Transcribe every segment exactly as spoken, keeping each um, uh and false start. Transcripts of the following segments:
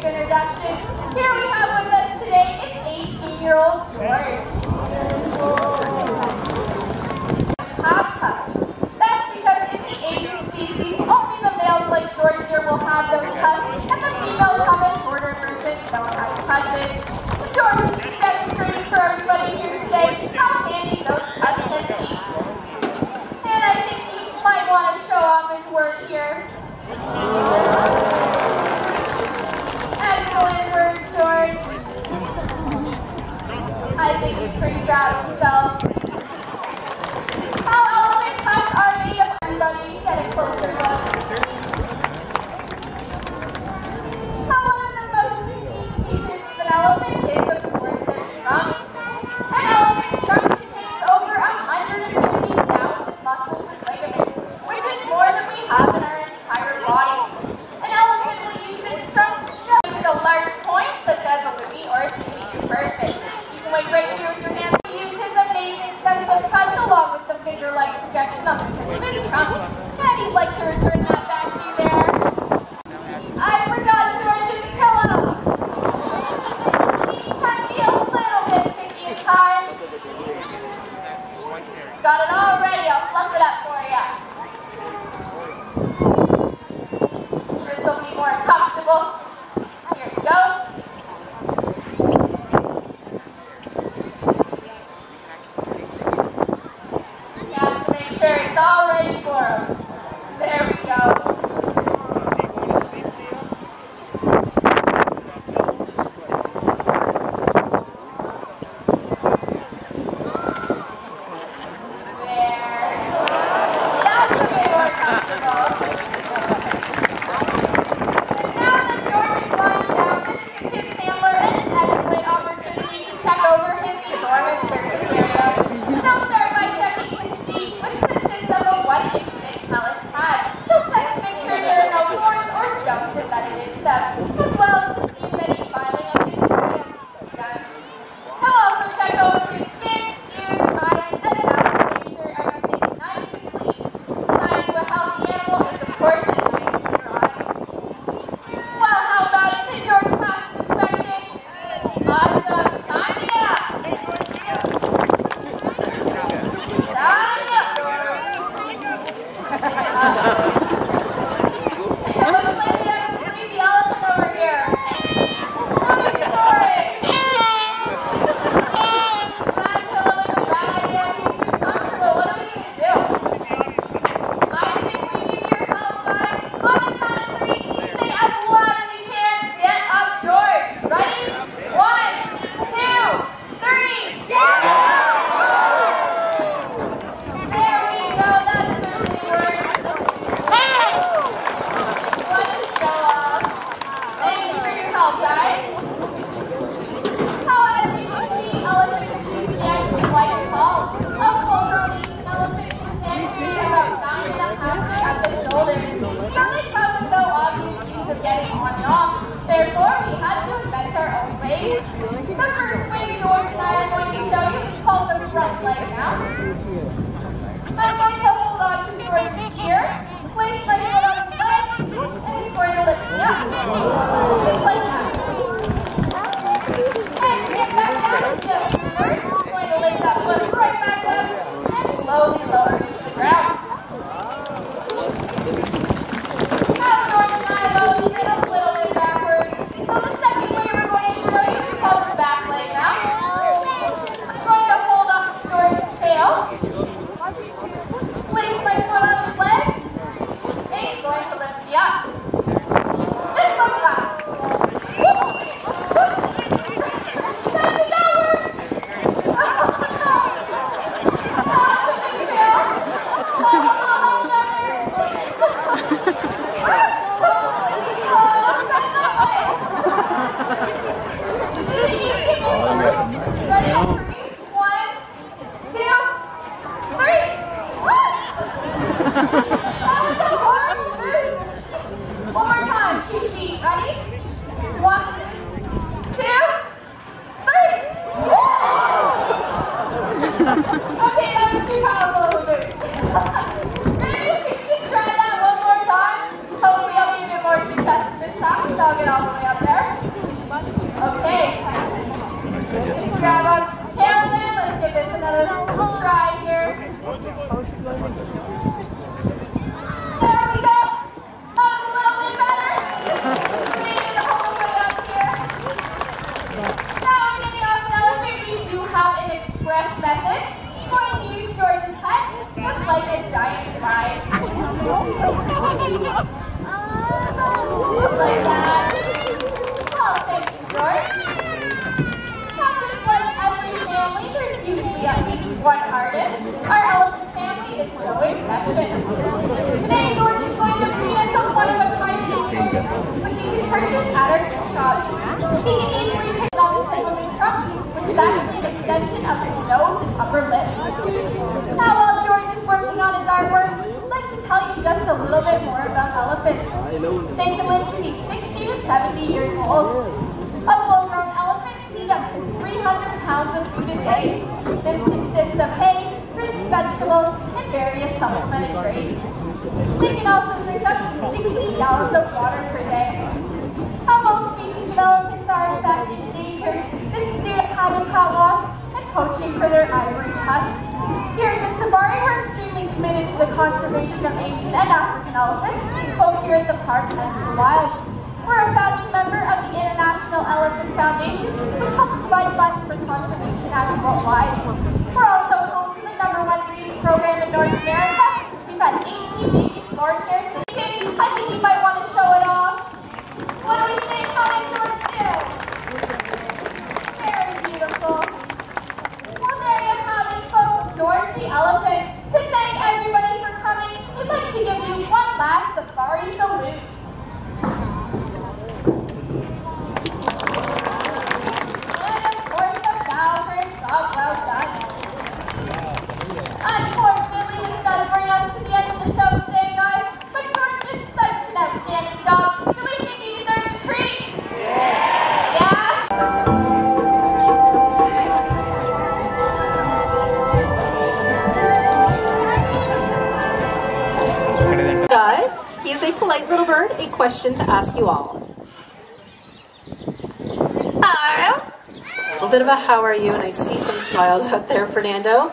brief introduction. Here we have with us today is eighteen-year-old George. Half-pup. That's because in the Asian species, only the males like George here will have those pups, and the females have a shorter version, don't have tushes. So George is just demonstrating for everybody here today how handy those tushes can be. And I think he might want to show off his work here. Excellent work, George. I think he's pretty proud of himself. How elephant pups are made of everybody. Get a closer look. How one of the most unique features of an elephant is, of course, their trunk. An elephant's trunk contains over one hundred fifty thousand muscles and ligaments, which is more than we have in our entire body. An elephant will use its trunk to show with a large point, such as a Louie or a Tootie. Perfect. You can wait right here with your hands to use his amazing sense of touch along with the finger-like projection on the tip of his trunk. And he'd like to return that back to you there. I forgot George's pillow. He can be a little bit picky at times. Got it all ready. I'll fluff it up for you. This will be more comfortable. Here we go. You have to make sure it's all ready for him. There we go. There. That's a bit more comfortable. Now, I'm going to hold off George's tail. Up. Oh my God. Oh, thank you, George. Not just like every family, there's usually at least one artist. Our elephant family is no exception. Today, George is going to feed us a one-of-a-kind t-shirt, which you can purchase at our shop. He can easily pick up his swimming trunk, which is actually an extension of his nose and upper lip. Now, while George is working on his artwork, tell you just a little bit more about elephants. They can live to be sixty to seventy years old. A full-grown elephant can eat up to three hundred pounds of food a day. This consists of hay, fruits, vegetables, and various supplemented grains. They can also drink up to sixty gallons of water per day. How most species of elephants are in fact endangered. This is due to habitat loss and poaching for their ivory tusks. Here at the safari, we're extremely committed to the conservation of Asian and African elephants, both here at the park and in the wild. We're a founding member of the International Elephant Foundation, which helps provide funds for conservation acts worldwide. We're also home to the number one breeding program in North America. We've had eighteen babies born here since then. I think you might want to show it off. What do we say? How did George do? Very beautiful. Well, there you have it, folks. George the elephant. To thank everybody for coming, we'd like to give you one last safari salute. And of course the bow for a job well done. Unfortunately, this does bring us to the end of the show today, guys, but George did such an outstanding job. Do we think he deserves a treat? Yeah? Yeah? He is a polite little bird, a question to ask you all. Hello. A little bit of a how are you, and I see some smiles out there, Fernando.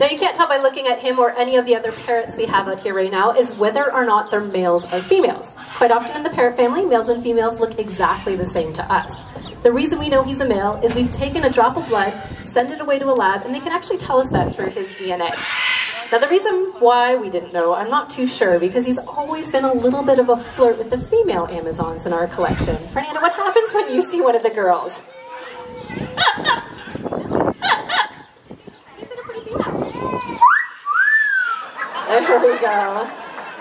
Now you can't tell by looking at him or any of the other parrots we have out here right now is whether or not they're males or females. Quite often in the parrot family, males and females look exactly the same to us. The reason we know he's a male is we've taken a drop of blood, send it away to a lab, and they can actually tell us that through his D N A. Now the reason why we didn't know, I'm not too sure, because he's always been a little bit of a flirt with the female Amazons in our collection. Fernando, what happens when you see one of the girls? Isn't it a pretty female? There we go.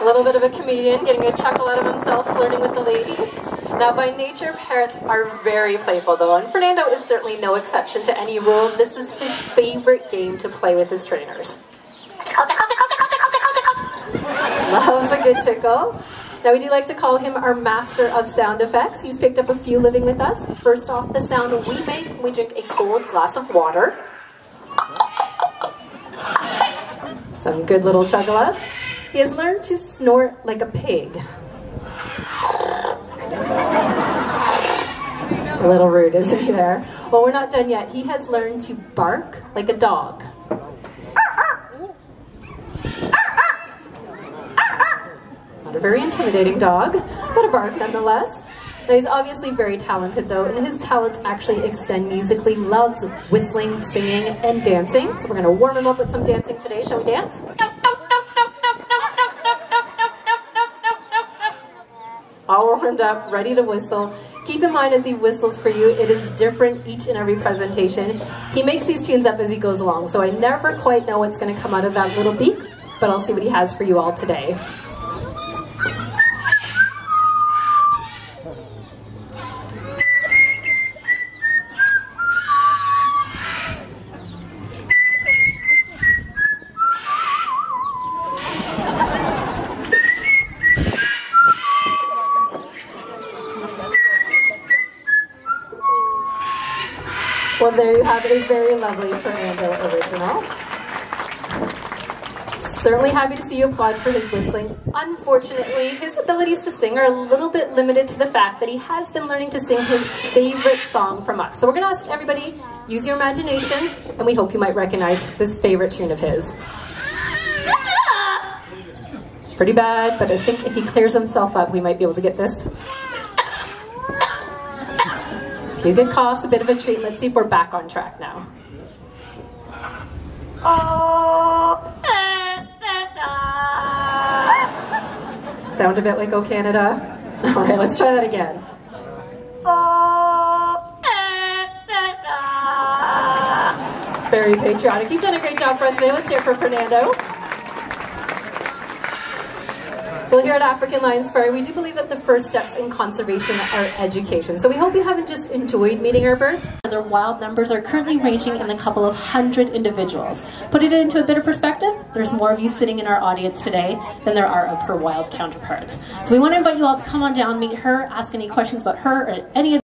A little bit of a comedian, getting a chuckle out of himself, flirting with the ladies. Now, by nature, parrots are very playful, though, and Fernando is certainly no exception to any rule. This is his favorite game to play with his trainers. Loves a good tickle. Now we do like to call him our master of sound effects. He's picked up a few living with us. First off, the sound we make when we drink a cold glass of water. Some good little chuckle outs. He has learned to snort like a pig. A little rude, isn't he there? Well, we're not done yet. He has learned to bark like a dog. A very intimidating dog, but a bark nonetheless. Now he's obviously very talented though, and his talents actually extend musically. Loves whistling, singing, and dancing. So we're gonna warm him up with some dancing today. Shall we dance? All warmed up, ready to whistle. Keep in mind as he whistles for you, it is different each and every presentation. He makes these tunes up as he goes along, so I never quite know what's gonna come out of that little beak, but I'll see what he has for you all today. Well, there you have it, a very lovely Fernando original. Certainly happy to see you applaud for his whistling. Unfortunately, his abilities to sing are a little bit limited to the fact that he has been learning to sing his favorite song from us. So we're going to ask everybody, use your imagination, and we hope you might recognize this favorite tune of his. Pretty bad, but I think if he clears himself up, we might be able to get this. A good coughs, a bit of a treat. Let's see if we're back on track now. Oh, Sound a bit like "Oh Canada"? All right, let's try that again. Oh Canada! Very patriotic. He's done a great job for us today. Let's hear it for Fernando. Well, here at African Lion Safari, we do believe that the first steps in conservation are education. So we hope you haven't just enjoyed meeting our birds. Their wild numbers are currently ranging in a couple of hundred individuals. Putting it into a bit of perspective, there's more of you sitting in our audience today than there are of her wild counterparts. So we want to invite you all to come on down, meet her, ask any questions about her or any of